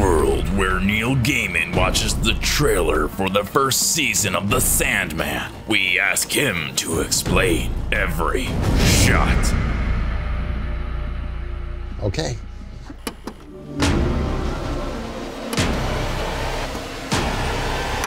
world where Neil Gaiman watches the trailer for the first season of The Sandman. We ask him to explain every shot. Okay.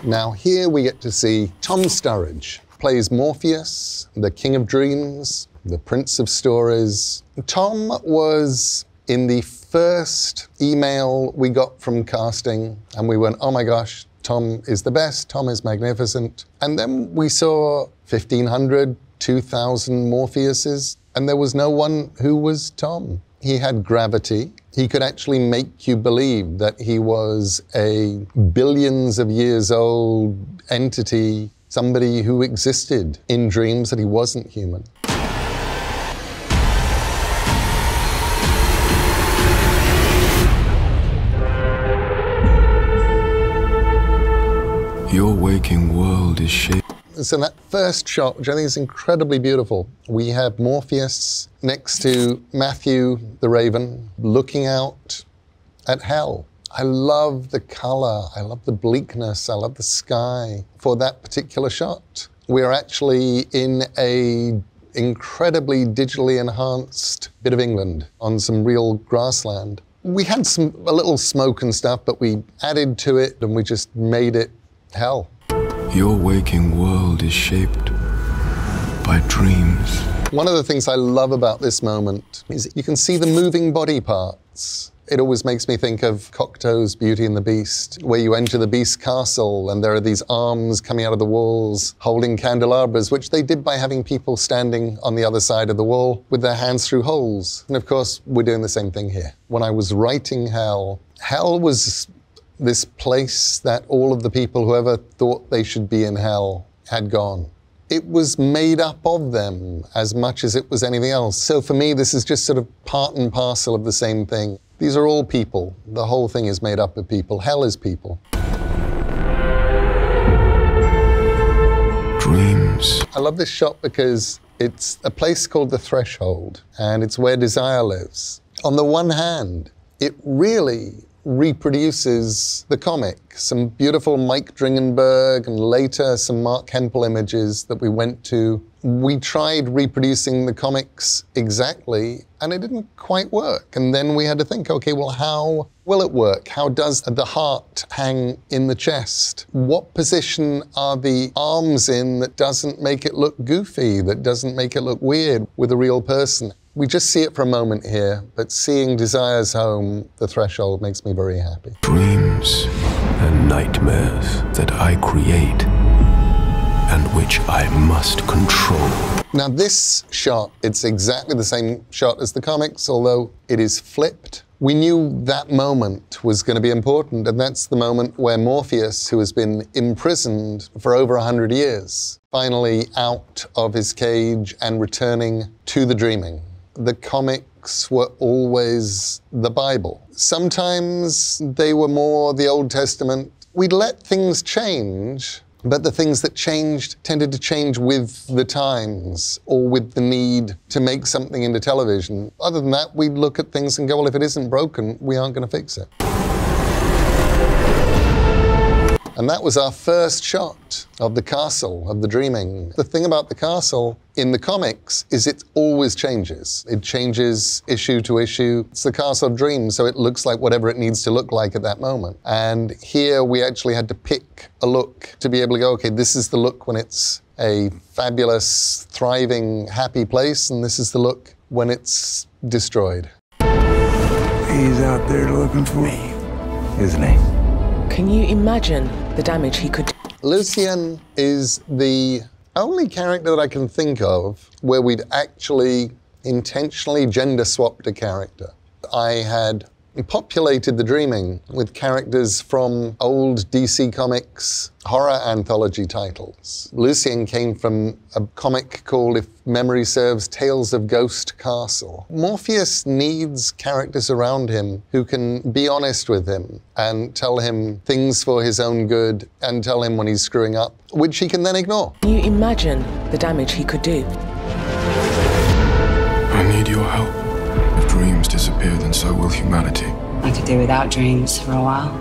Now here we get to see Tom Sturridge. Plays Morpheus, the King of Dreams, the Prince of Stories. Tom was in the first email we got from casting, and we went, oh my gosh, Tom is the best, Tom is magnificent. And then we saw 1,500, 2,000 Morpheuses, and there was no one who was Tom. He had gravity. He could actually make you believe that he was a billions of years old entity, somebody who existed in dreams, that he wasn't human. Your waking world is shaped. So that first shot, which I think is incredibly beautiful, we have Morpheus next to Matthew the Raven looking out at hell. I love the color, I love the bleakness, I love the sky for that particular shot. We are actually in an incredibly digitally enhanced bit of England on some real grassland. We had a little smoke and stuff, but we added to it and we just made it hell. Your waking world is shaped by dreams. One of the things I love about this moment is you can see the moving body parts. It always makes me think of Cocteau's Beauty and the Beast, where you enter the Beast's castle and there are these arms coming out of the walls holding candelabras, which they did by having people standing on the other side of the wall with their hands through holes. And of course, we're doing the same thing here. When I was writing Hell, Hell was this place that all of the people who ever thought they should be in Hell had gone. It was made up of them as much as it was anything else. So for me, this is just sort of part and parcel of the same thing. These are all people. The whole thing is made up of people. Hell is people. Dreams. I love this shot because it's a place called The Threshold, and it's where Desire lives. On the one hand, it really reproduces the comic. Some beautiful Mike Dringenberg and later some Mark Hempel images that we went to. We tried reproducing the comics exactly and it didn't quite work. And then we had to think, okay, well, how will it work? How does the heart hang in the chest? What position are the arms in that doesn't make it look goofy, that doesn't make it look weird with a real person? We just see it for a moment here, but seeing Desire's home, The Threshold, makes me very happy. Dreams and nightmares that I create and which I must control. Now this shot, it's exactly the same shot as the comics, although it is flipped. We knew that moment was going to be important, and that's the moment where Morpheus, who has been imprisoned for over 100 years, finally out of his cage and returning to the dreaming. The comics were always the Bible. Sometimes they were more the Old Testament. We'd let things change, but the things that changed tended to change with the times or with the need to make something into television. Other than that, we'd look at things and go, well, if it isn't broken, we aren't going to fix it. And that was our first shot of the castle, of the dreaming. The thing about the castle in the comics is it always changes. It changes issue to issue. It's the castle of dreams, so it looks like whatever it needs to look like at that moment. And here we actually had to pick a look to be able to go, okay, this is the look when it's a fabulous, thriving, happy place, and this is the look when it's destroyed. He's out there looking for me, isn't he? Can you imagine the damage he could do? Lucian is the only character that I can think of where we'd actually intentionally gender swapped a character. I had populated the dreaming with characters from old DC Comics horror anthology titles. Lucian came from a comic called, if memory serves, Tales of Ghost Castle. Morpheus needs characters around him who can be honest with him and tell him things for his own good and tell him when he's screwing up, which he can then ignore. Can you imagine the damage he could do? I need your help. If dreams disappear, then so will humanity. I could do without dreams for a while.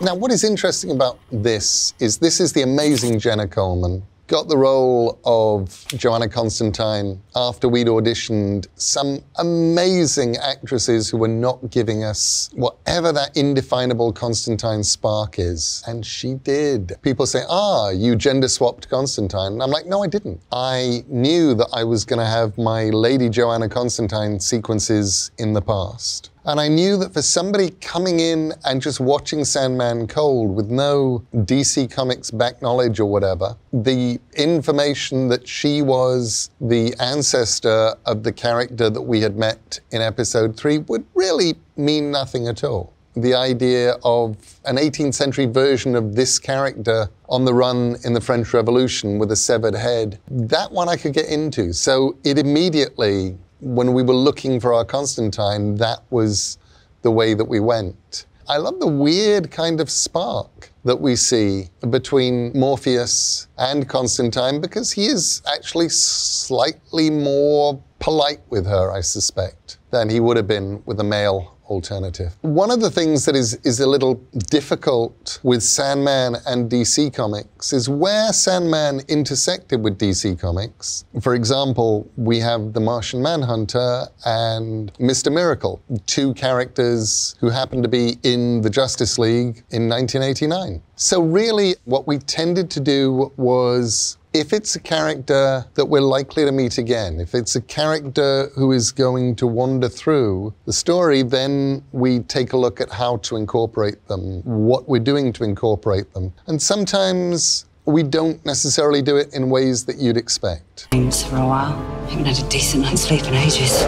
Now, what is interesting about this is the amazing Jenna Coleman. Got the role of Joanna Constantine after we'd auditioned some amazing actresses who were not giving us whatever that indefinable Constantine spark is. And she did. People say, ah, you gender-swapped Constantine. And I'm like, no, I didn't. I knew that I was going to have my Lady Joanna Constantine sequences in the past. And I knew that for somebody coming in and just watching Sandman cold with no DC Comics back knowledge or whatever, the information that she was the ancestor of the character that we had met in episode 3 would really mean nothing at all. The idea of an 18th century version of this character on the run in the French Revolution with a severed head, that one I could get into. So it immediately, when we were looking for our Constantine, that was the way that we went. I love the weird kind of spark that we see between Morpheus and Constantine, because he is actually slightly more polite with her, I suspect, than he would have been with a male alternative. One of the things that is a little difficult with Sandman and DC Comics is where Sandman intersected with DC Comics. For example, we have the Martian Manhunter and Mr. Miracle, two characters who happened to be in the Justice League in 1989. So really, what we tended to do was, if it's a character that we're likely to meet again, if it's a character who is going to wander through the story, then we take a look at how to incorporate them, what we're doing to incorporate them. And sometimes we don't necessarily do it in ways that you'd expect. Dreams for a while. I haven't had a decent night's sleep in ages.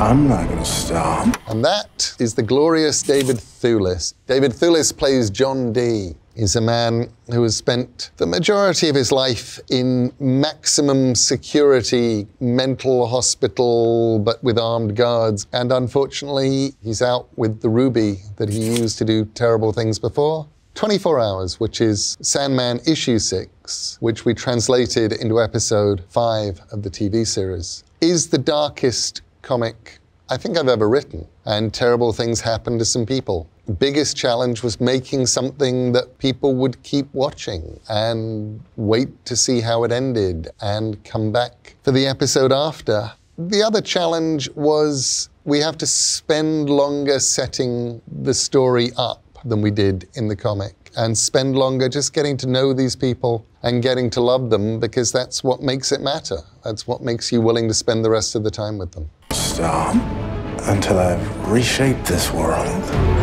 I'm not going to stop. And that is the glorious David Thewlis. David Thewlis plays John Dee. He's a man who has spent the majority of his life in maximum security, mental hospital, but with armed guards. And unfortunately, he's out with the ruby that he used to do terrible things before. 24 Hours, which is Sandman issue 6, which we translated into episode 5 of the TV series, is the darkest comic I think I've ever written. And terrible things happen to some people. The biggest challenge was making something that people would keep watching and wait to see how it ended and come back for the episode after. The other challenge was we have to spend longer setting the story up than we did in the comic, and spend longer just getting to know these people and getting to love them, because that's what makes it matter. That's what makes you willing to spend the rest of the time with them. Stop until I've reshaped this world.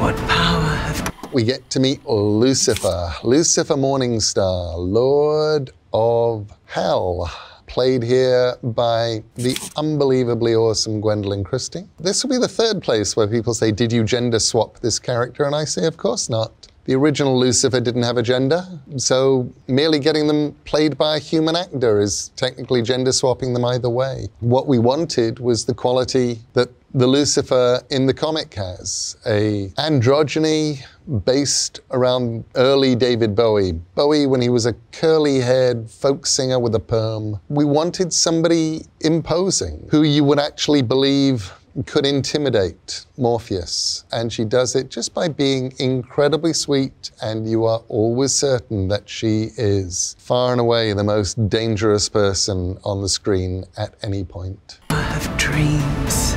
What power have... We get to meet Lucifer, Lucifer Morningstar, Lord of Hell, played here by the unbelievably awesome Gwendolyn Christie. This will be the third place where people say, did you gender swap this character? And I say, of course not. The original Lucifer didn't have a gender, so merely getting them played by a human actor is technically gender swapping them either way. What we wanted was the quality that the Lucifer in the comic has, an androgyny based around early David Bowie. Bowie, when he was a curly-haired folk singer with a perm. We wanted somebody imposing, who you would actually believe could intimidate Morpheus. And she does it just by being incredibly sweet, and you are always certain that she is far and away the most dangerous person on the screen at any point. I have dreams.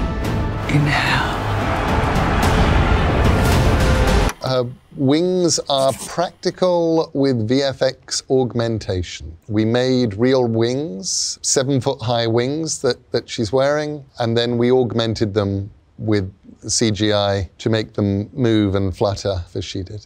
In hell. Her wings are practical with VFX augmentation. We made real wings, 7-foot-high wings that she's wearing, and then we augmented them with CGI to make them move and flutter as she did.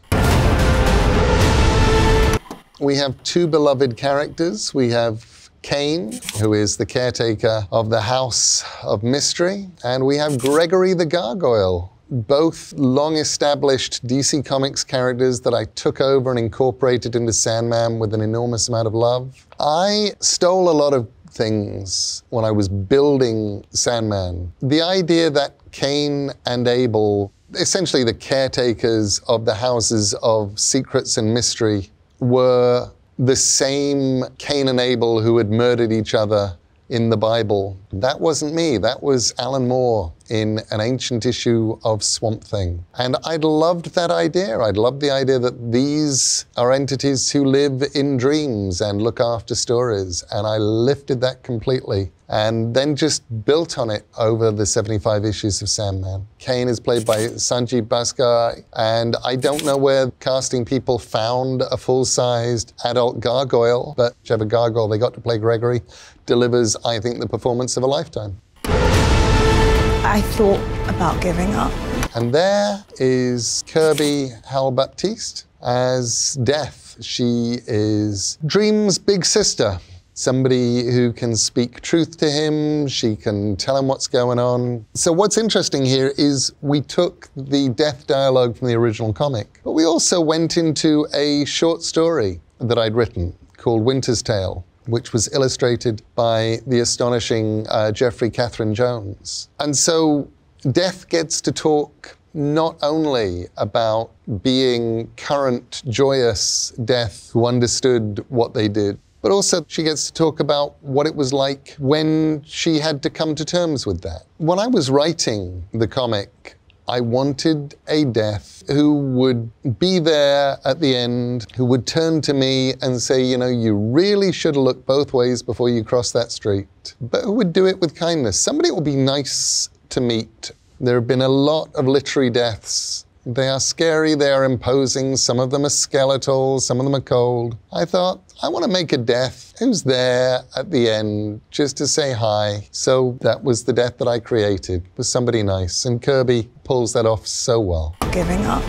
We have two beloved characters. We have Cain, who is the caretaker of the House of Mystery, and we have Gregory the Gargoyle, both long-established DC Comics characters that I took over and incorporated into Sandman with an enormous amount of love. I stole a lot of things when I was building Sandman. The idea that Cain and Abel, essentially the caretakers of the houses of secrets and mystery, were the same Cain and Abel who had murdered each other in the Bible. That wasn't me, that was Alan Moore in an ancient issue of Swamp Thing. And I'd loved that idea. I'd loved the idea that these are entities who live in dreams and look after stories. And I lifted that completely and then just built on it over the 75 issues of Sandman. Cain is played by Sanjeev Bhaskar, and I don't know where casting people found a full-sized adult gargoyle, but whichever gargoyle they got to play Gregory delivers, I think, the performance of a lifetime. I thought about giving up. And there is Kirby Hal-Baptiste as Death. She is Dream's big sister. Somebody who can speak truth to him, she can tell him what's going on. So what's interesting here is we took the Death dialogue from the original comic, but we also went into a short story that I'd written called Winter's Tale, which was illustrated by the astonishing Jeffrey Catherine Jones. And so Death gets to talk not only about being current, joyous Death who understood what they did, but also she gets to talk about what it was like when she had to come to terms with that. When I was writing the comic, I wanted a Death who would be there at the end, who would turn to me and say, you know, you really should have looked both ways before you crossed that street, but who would do it with kindness. Somebody it would be nice to meet. There have been a lot of literary deaths. They are scary, they are imposing, some of them are skeletal, some of them are cold. I thought, I want to make a Death who's there at the end just to say hi. So that was the Death that I created, was somebody nice, and Kirby pulls that off so well. Giving up,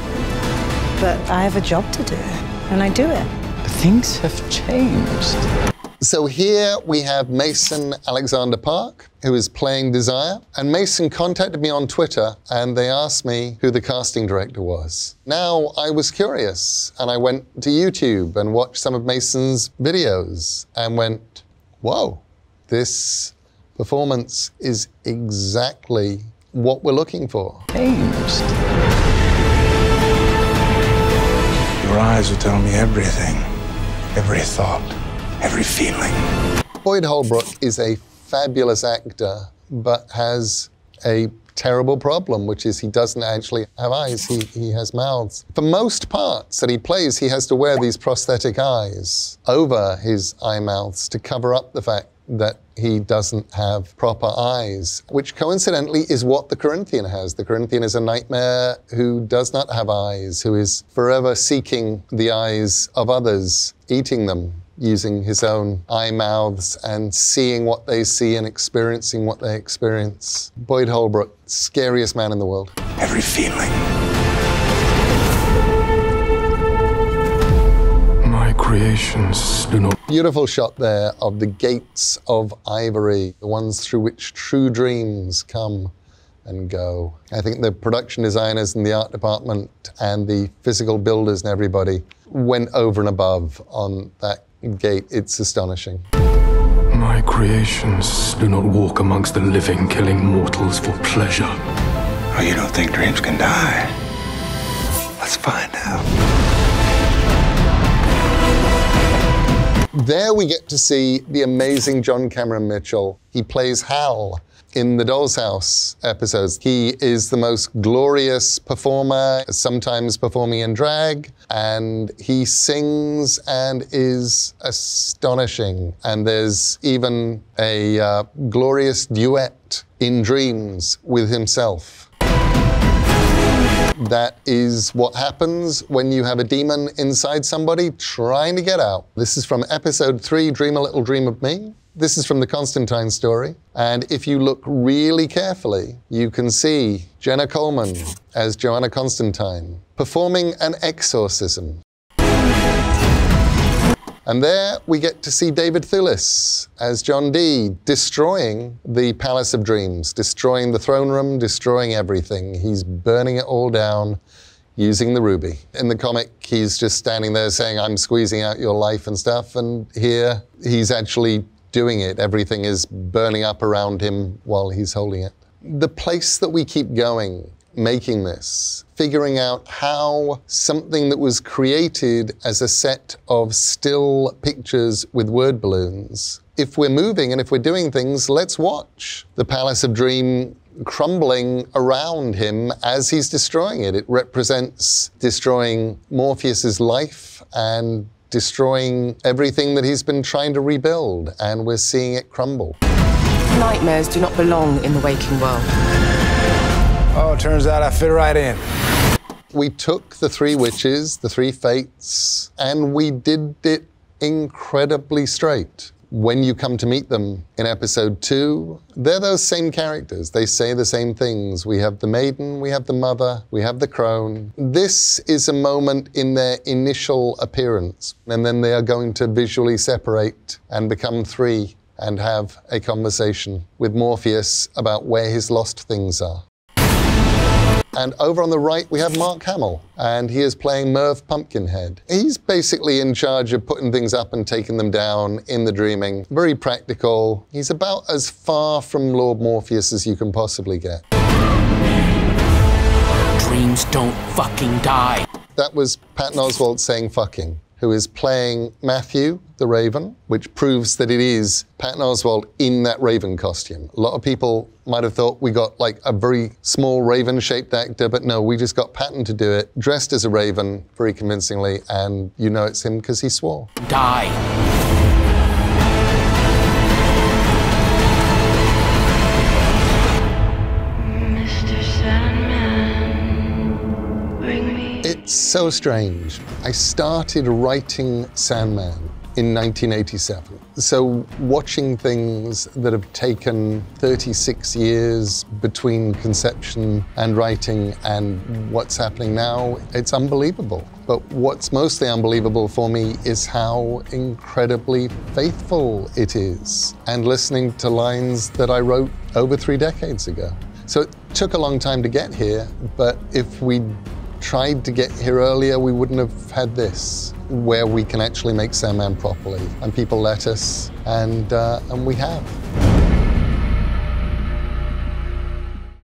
but I have a job to do, and I do it. Things have changed. So here we have Mason Alexander Park, who is playing Desire. And Mason contacted me on Twitter and they asked me who the casting director was. Now I was curious and I went to YouTube and watched some of Mason's videos and went, whoa, this performance is exactly what we're looking for. Changed. Your eyes will tell me everything, every thought, every feeling. Boyd Holbrook is a fabulous actor, but has a terrible problem, which is he doesn't actually have eyes, he has mouths. For most parts that he plays, he has to wear these prosthetic eyes over his eye mouths to cover up the fact that he doesn't have proper eyes, which coincidentally is what The Corinthian has. The Corinthian is a nightmare who does not have eyes, who is forever seeking the eyes of others, eating them, using his own eye mouths and seeing what they see and experiencing what they experience. Boyd Holbrook, scariest man in the world. Every feeling. My creations do not... Beautiful shot there of the gates of ivory, the ones through which true dreams come and go. I think the production designers and the art department and the physical builders and everybody went over and above on that gate. It's astonishing. My creations do not walk amongst the living, killing mortals for pleasure. Oh, you don't think dreams can die? Let's find out. There we get to see the amazing John Cameron Mitchell. He plays Hal in the Doll's House episodes. He is the most glorious performer, sometimes performing in drag, and he sings and is astonishing. And there's even a glorious duet in Dreams with himself. That is what happens when you have a demon inside somebody trying to get out. This is from episode 3, Dream a Little Dream of Me. This is from the Constantine story, and if you look really carefully, you can see Jenna Coleman as Joanna Constantine performing an exorcism. And there we get to see David Thewlis as John Dee destroying the Palace of Dreams, destroying the throne room, destroying everything. He's burning it all down using the ruby. In the comic, he's just standing there saying, I'm squeezing out your life and stuff, and here he's actually doing it. Everything is burning up around him while he's holding it. The place that we keep going, making this, figuring out how something that was created as a set of still pictures with word balloons if we're moving and if we're doing things, let's watch the Palace of Dream crumbling around him as he's destroying it. It represents destroying Morpheus's life and destroying everything that he's been trying to rebuild, and we're seeing it crumble. Nightmares do not belong in the waking world. Oh, turns out I fit right in. We took the three witches, the three fates, and we did it incredibly straight. When you come to meet them in episode 2, they're those same characters. They say the same things. We have the maiden, we have the mother, we have the crone. This is a moment in their initial appearance, and then they are going to visually separate and become three and have a conversation with Morpheus about where his lost things are. And over on the right, we have Mark Hempel, and he is playing Merv Pumpkinhead. He's basically in charge of putting things up and taking them down in the dreaming. Very practical. He's about as far from Lord Morpheus as you can possibly get. Dreams don't fucking die. That was Patton Oswalt saying fucking, who is playing Matthew the Raven, which proves that it is Patton Oswalt in that Raven costume. A lot of people might have thought we got like a very small Raven-shaped actor, but no, we just got Patton to do it, dressed as a Raven, very convincingly, and you know it's him because he swore. Die. Mr. Sandman, bring me. It's so strange. I started writing Sandman in 1987. So watching things that have taken 36 years between conception and writing and what's happening now, it's unbelievable. But what's mostly unbelievable for me is how incredibly faithful it is, and listening to lines that I wrote over 3 decades ago. So it took a long time to get here, but if we tried to get here earlier, we wouldn't have had this, where we can actually make Sandman properly. And people let us, and we have.